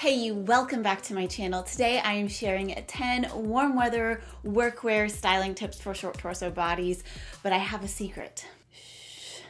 Hey you, welcome back to my channel. Today I am sharing 10 warm weather workwear styling tips for short torso bodies, but I have a secret.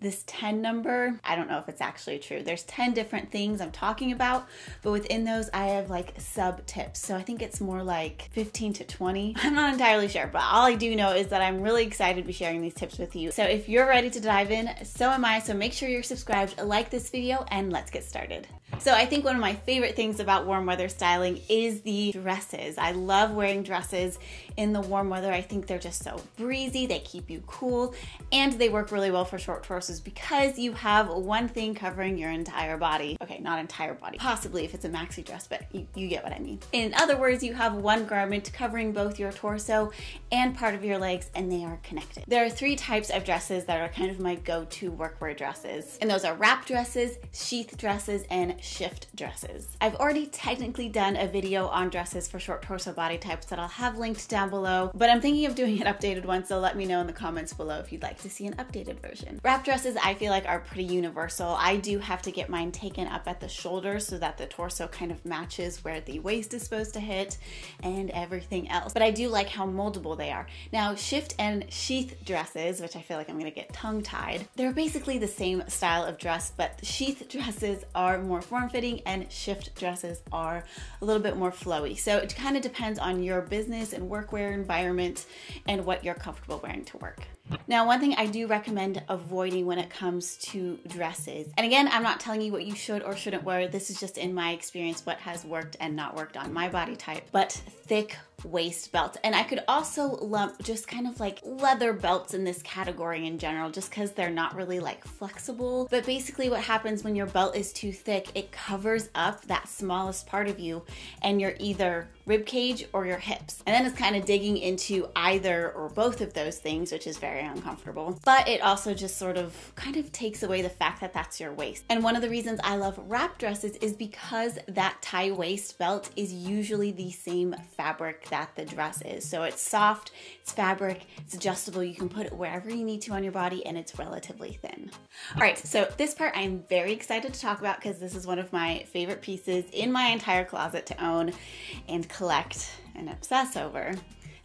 This 10 number, I don't know if it's actually true. There's 10 different things I'm talking about, but within those I have like sub tips. So I think it's more like 15 to 20. I'm not entirely sure, but all I do know is that I'm really excited to be sharing these tips with you. So if you're ready to dive in, so am I. So make sure you're subscribed, like this video, and let's get started. So I think one of my favorite things about warm weather styling is the dresses. I love wearing dresses in the warm weather. I think they're just so breezy, they keep you cool, and they work really well for short torsos because you have one thing covering your entire body. Okay, not entire body, possibly if it's a maxi dress, but you get what I mean. In other words, you have one garment covering both your torso and part of your legs, and they are connected. There are three types of dresses that are kind of my go-to workwear dresses, and those are wrap dresses, sheath dresses, and shift dresses. I've already technically done a video on dresses for short torso body types that I'll have linked down below, but I'm thinking of doing an updated one, so let me know in the comments below if you'd like to see an updated version. Wrap dresses I feel like are pretty universal. I do have to get mine taken up at the shoulder so that the torso kind of matches where the waist is supposed to hit and everything else, but I do like how moldable they are. Now shift and sheath dresses, which I feel like I'm gonna get tongue-tied, they're basically the same style of dress, but sheath dresses are more form-fitting and shift dresses are a little bit more flowy. So it kind of depends on your business and workwear environment and what you're comfortable wearing to work. Now, one thing I do recommend avoiding when it comes to dresses, and again, I'm not telling you what you should or shouldn't wear. This is just in my experience, what has worked and not worked on my body type, but thick waist belts. And I could also lump just kind of like leather belts in this category in general, just because they're not really like flexible. But basically what happens when your belt is too thick, it covers up that smallest part of you and you're either rib cage or your hips. And then it's kind of digging into either or both of those things, which is very uncomfortable. But it also just sort of kind of takes away the fact that that's your waist. And one of the reasons I love wrap dresses is because that tie waist belt is usually the same fabric that the dress is. So it's soft, it's fabric, it's adjustable. You can put it wherever you need to on your body and it's relatively thin. All right, so this part I'm very excited to talk about because this is one of my favorite pieces in my entire closet to own and collect and obsess over,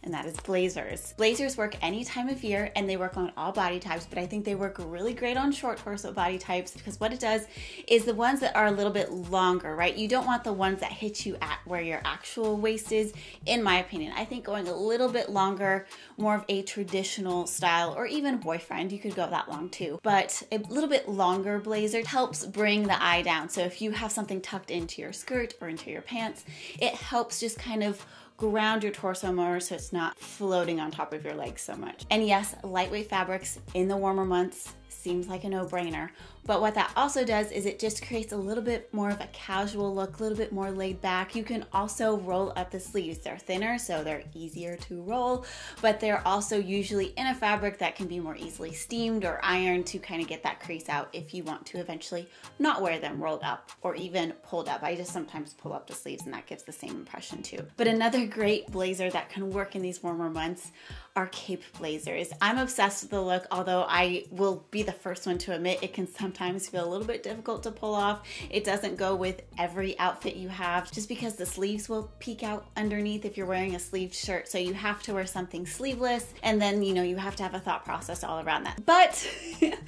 and that is blazers. Blazers work any time of year and they work on all body types, but I think they work really great on short torso body types because what it does is the ones that are a little bit longer, right? You don't want the ones that hit you at where your actual waist is, in my opinion. I think going a little bit longer, more of a traditional style, or even boyfriend, you could go that long too, but a little bit longer blazer helps bring the eye down. So if you have something tucked into your skirt or into your pants, it helps just kind of ground your torso more so it's not floating on top of your legs so much. And yes, lightweight fabrics in the warmer months seems like a no-brainer, but what that also does is it just creates a little bit more of a casual look, a little bit more laid back. You can also roll up the sleeves. They're thinner, so they're easier to roll, but they're also usually in a fabric that can be more easily steamed or ironed to kind of get that crease out if you want to eventually not wear them rolled up or even pulled up. I just sometimes pull up the sleeves and that gives the same impression too. But another great blazer that can work in these warmer months are cape blazers. I'm obsessed with the look, although I will be the first one to admit it can sometimes feel a little bit difficult to pull off. It doesn't go with every outfit you have just because the sleeves will peek out underneath if you're wearing a sleeved shirt. So you have to wear something sleeveless, and then you know you have to have a thought process all around that. But it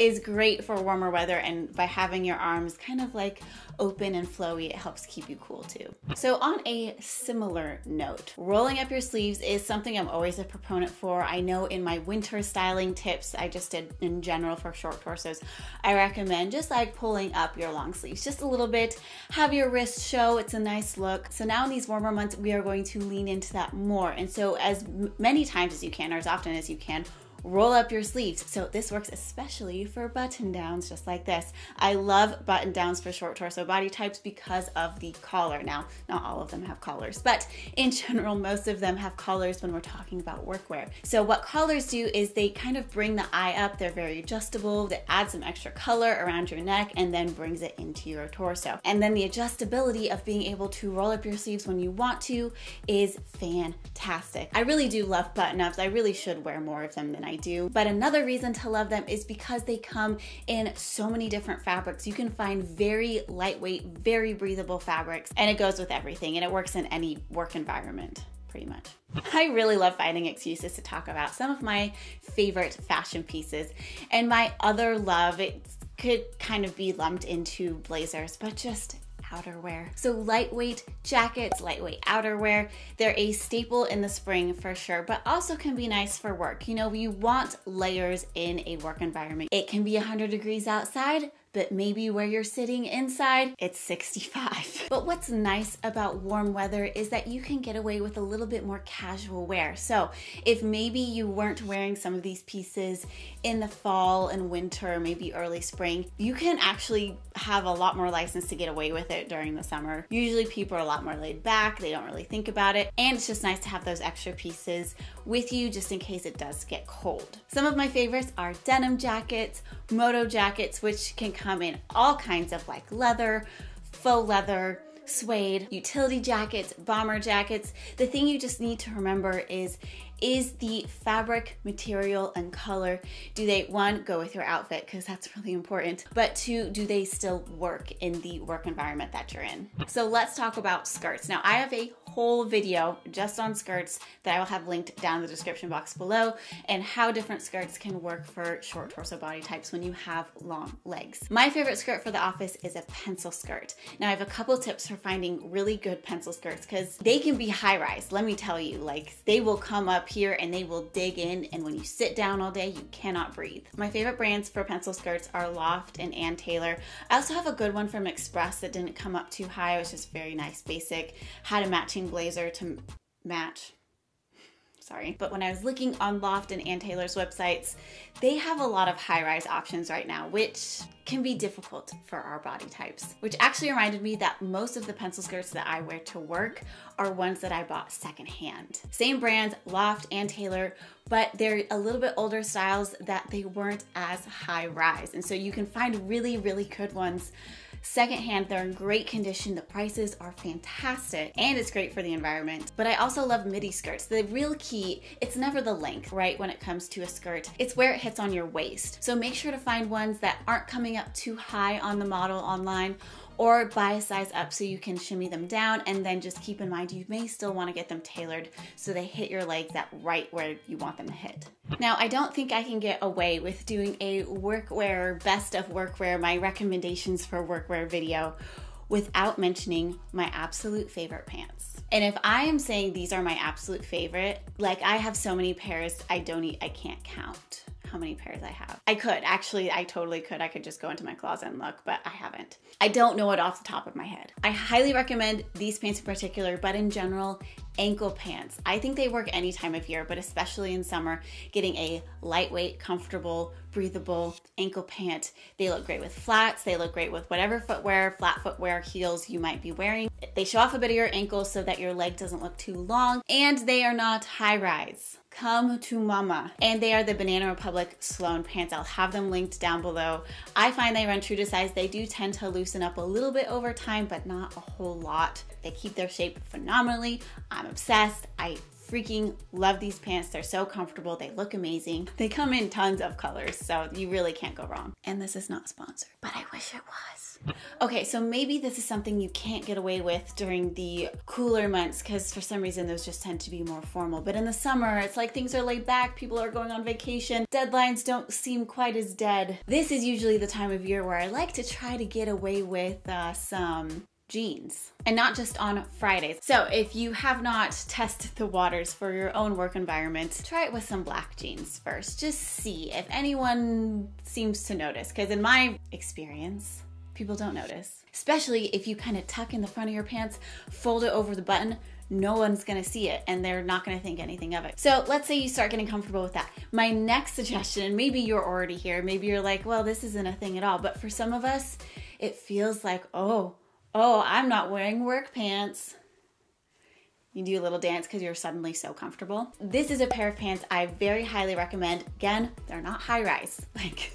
is great for warmer weather, and by having your arms kind of like open and flowy, it helps keep you cool too. So on a similar note, rolling up your sleeves is something I'm always a proponent for. I know in my winter styling tips I just did in general for short torsos, I recommend just like pulling up your long sleeves just a little bit, have your wrists show, it's a nice look. So now in these warmer months, we are going to lean into that more. And so as many times as you can, or as often as you can, roll up your sleeves. So this works especially for button downs just like this. I love button downs for short torso body types because of the collar. Now, not all of them have collars, but in general, most of them have collars when we're talking about workwear. So what collars do is they kind of bring the eye up. They're very adjustable. They add some extra color around your neck and then brings it into your torso. And then the adjustability of being able to roll up your sleeves when you want to is fantastic. I really do love button ups. I really should wear more of them than I I do. But another reason to love them is because they come in so many different fabrics. You can find very lightweight, very breathable fabrics, and it goes with everything, and it works in any work environment. Pretty much. I really love finding excuses to talk about some of my favorite fashion pieces. And my other love, it could kind of be lumped into blazers, but just outerwear. So lightweight jackets, lightweight outerwear, they're a staple in the spring for sure, but also can be nice for work. You know, you want layers in a work environment. It can be 100 degrees outside, but maybe where you're sitting inside, it's 65. But what's nice about warm weather is that you can get away with a little bit more casual wear. So if maybe you weren't wearing some of these pieces in the fall and winter, maybe early spring, you can actually have a lot more license to get away with it during the summer. Usually people are a lot more laid back, they don't really think about it, and it's just nice to have those extra pieces with you just in case it does get cold. Some of my favorites are denim jackets, moto jackets, which can come in all kinds of like leather, faux leather, suede, utility jackets, bomber jackets. The thing you just need to remember is the fabric, material, and color, do they, one, go with your outfit, because that's really important, but two, do they still work in the work environment that you're in? So let's talk about skirts. Now, I have a whole video just on skirts that I will have linked down in the description box below, and how different skirts can work for short torso body types when you have long legs. My favorite skirt for the office is a pencil skirt. Now, I have a couple tips for finding really good pencil skirts, because they can be high-rise, let me tell you. Like, they will come up here and they will dig in, and when you sit down all day, you cannot breathe. My favorite brands for pencil skirts are Loft and Ann Taylor. I also have a good one from Express that didn't come up too high. It was just very nice, basic. Had a matching blazer to match. Sorry. But when I was looking on Loft and Ann Taylor's websites, they have a lot of high-rise options right now, which can be difficult for our body types. Which actually reminded me that most of the pencil skirts that I wear to work are ones that I bought secondhand. Same brands, Loft and Taylor, but they're a little bit older styles that they weren't as high rise. And so you can find really, really good ones secondhand. They're in great condition. The prices are fantastic, and it's great for the environment. But I also love midi skirts. The real key, it's never the length, right? When it comes to a skirt, it's where it hits on your waist. So make sure to find ones that aren't coming up too high on the model online, or buy a size up so you can shimmy them down, and then just keep in mind you may still want to get them tailored so they hit your legs at right where you want them to hit. Now, I don't think I can get away with doing a workwear, best of workwear, my recommendations for workwear video without mentioning my absolute favorite pants. And if I am saying these are my absolute favorite, like I have so many pairs, I can't count how many pairs I have. I could, actually, I totally could. I could just go into my closet and look, but I haven't. I don't know it off the top of my head. I highly recommend these pants in particular, but in general, ankle pants. I think they work any time of year, but especially in summer, getting a lightweight, comfortable, breathable ankle pant. They look great with flats. They look great with whatever footwear, flat footwear, heels you might be wearing. They show off a bit of your ankles so that your leg doesn't look too long, and they are not high rise. Come to mama. And they are the Banana Republic Sloan pants. I'll have them linked down below. I find they run true to size. They do tend to loosen up a little bit over time, but not a whole lot. They keep their shape phenomenally. I'm obsessed. I freaking love these pants. They're so comfortable. They look amazing. They come in tons of colors, so you really can't go wrong. And this is not sponsored, but I wish it was. Okay, so maybe this is something you can't get away with during the cooler months, because for some reason those just tend to be more formal. But in the summer, it's like things are laid back, people are going on vacation, deadlines don't seem quite as dead. This is usually the time of year where I like to try to get away with some jeans, and not just on Fridays. So if you have not tested the waters for your own work environment, try it with some black jeans first. Just see if anyone seems to notice, because in my experience, people don't notice. Especially if you kind of tuck in the front of your pants, fold it over the button, no one's gonna see it, and they're not gonna think anything of it. So let's say you start getting comfortable with that. My next suggestion, and maybe you're already here, maybe you're like, well, this isn't a thing at all, but for some of us, it feels like, oh, I'm not wearing work pants. You do a little dance because you're suddenly so comfortable. This is a pair of pants I very highly recommend. Again, they're not high rise. Like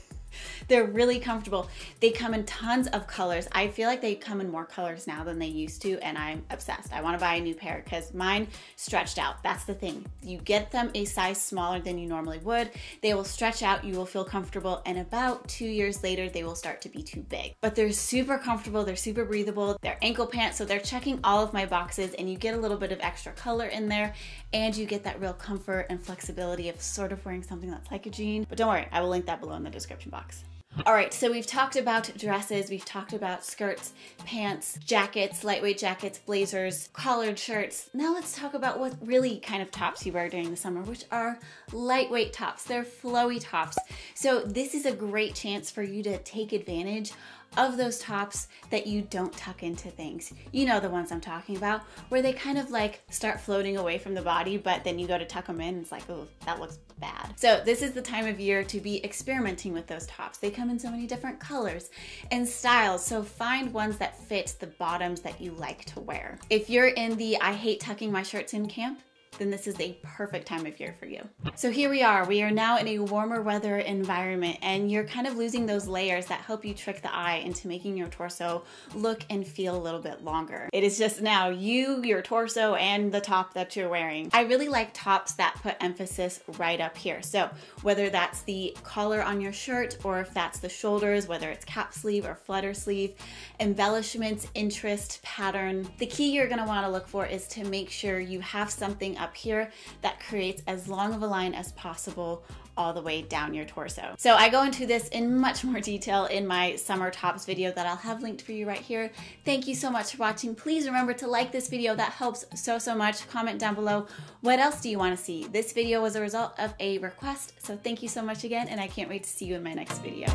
They're really comfortable. They come in tons of colors. I feel like they come in more colors now than they used to, and I'm obsessed. I wanna buy a new pair because mine stretched out. That's the thing. You get them a size smaller than you normally would. They will stretch out, you will feel comfortable, and about 2 years later, they will start to be too big. But they're super comfortable, they're super breathable, they're ankle pants, so they're checking all of my boxes, and you get a little bit of extra color in there, and you get that real comfort and flexibility of sort of wearing something that's like a jean. But don't worry, I will link that below in the description box. All right, so we've talked about dresses, we've talked about skirts, pants, jackets, lightweight jackets, blazers, collared shirts. Now let's talk about what really kind of tops you wear during the summer, which are lightweight tops. They're flowy tops. So this is a great chance for you to take advantage of those tops that you don't tuck into things. You know the ones I'm talking about, where they kind of like start floating away from the body, but then you go to tuck them in and it's like, oh, that looks bad. So this is the time of year to be experimenting with those tops. They come in so many different colors and styles, so find ones that fit the bottoms that you like to wear. If you're in the I hate tucking my shirts in camp, then this is a perfect time of year for you. So here we are now in a warmer weather environment, and you're kind of losing those layers that help you trick the eye into making your torso look and feel a little bit longer. It is just now you, your torso, and the top that you're wearing. I really like tops that put emphasis right up here. So whether that's the collar on your shirt, or if that's the shoulders, whether it's cap sleeve or flutter sleeve, embellishments, interest, pattern. The key you're gonna wanna look for is to make sure you have something up here that creates as long of a line as possible all the way down your torso. So I go into this in much more detail in my summer tops video that I'll have linked for you right here. Thank you so much for watching. Please remember to like this video. That helps so, so much. Comment down below. What else do you want to see? This video was a result of a request. So thank you so much again, and I can't wait to see you in my next video.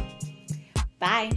Bye.